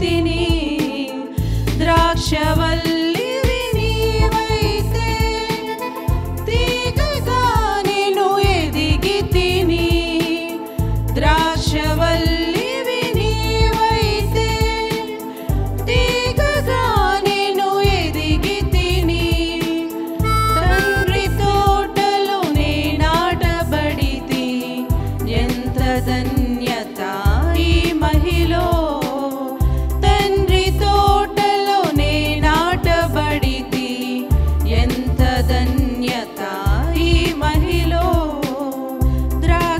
नीवैतिनी द्राक्षवल्लिवि नीवैते तीगगा नेनु एदिगितिनी द्राक्षवल्लिवि नीवैते तीगगा नेनु एदिगितिनी तंद्रि तोटलो ने नाटबडिति एंत धन्यता ई महिलो द्राक्षवल्लिवि नीवैते तीगगा नेनु एदिगितिनी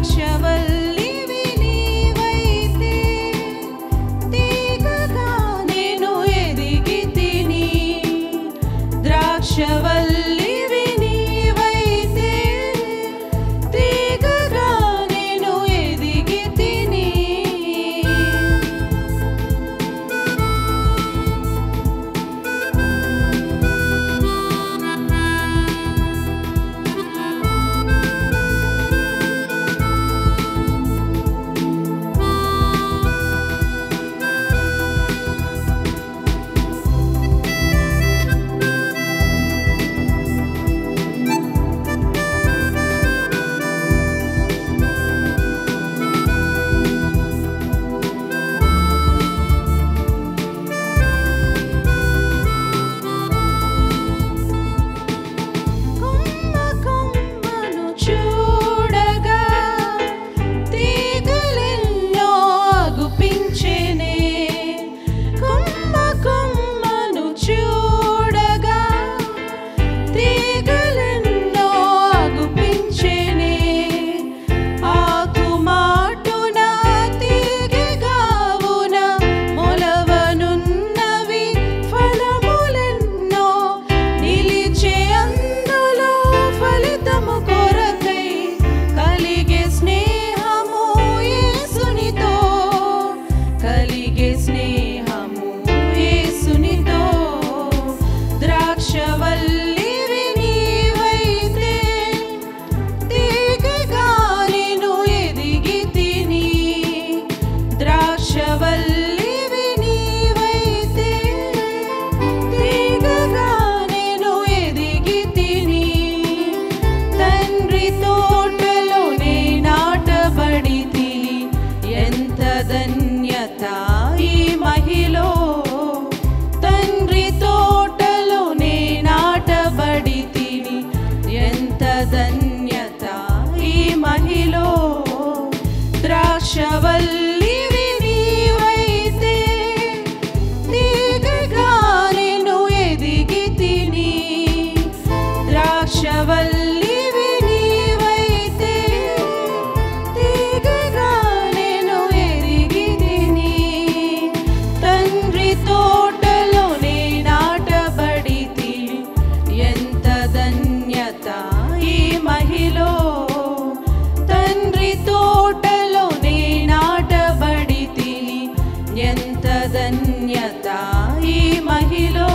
द्राक्षवल्लिवि नीवैते तीगगा नेनु एदिगितिनी तंद्रि तोटलो ने नाटबडितिनी एंत धन्यता ई महिलो तंद्रि तोट धन्यता ई महिलो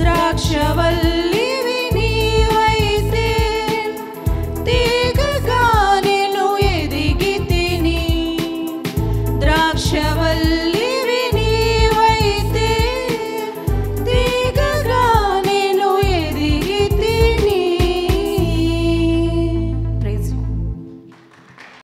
द्राक्षवल्लिवि नीवैते तीगगा नेनु एदिगितिनी द्राक्ष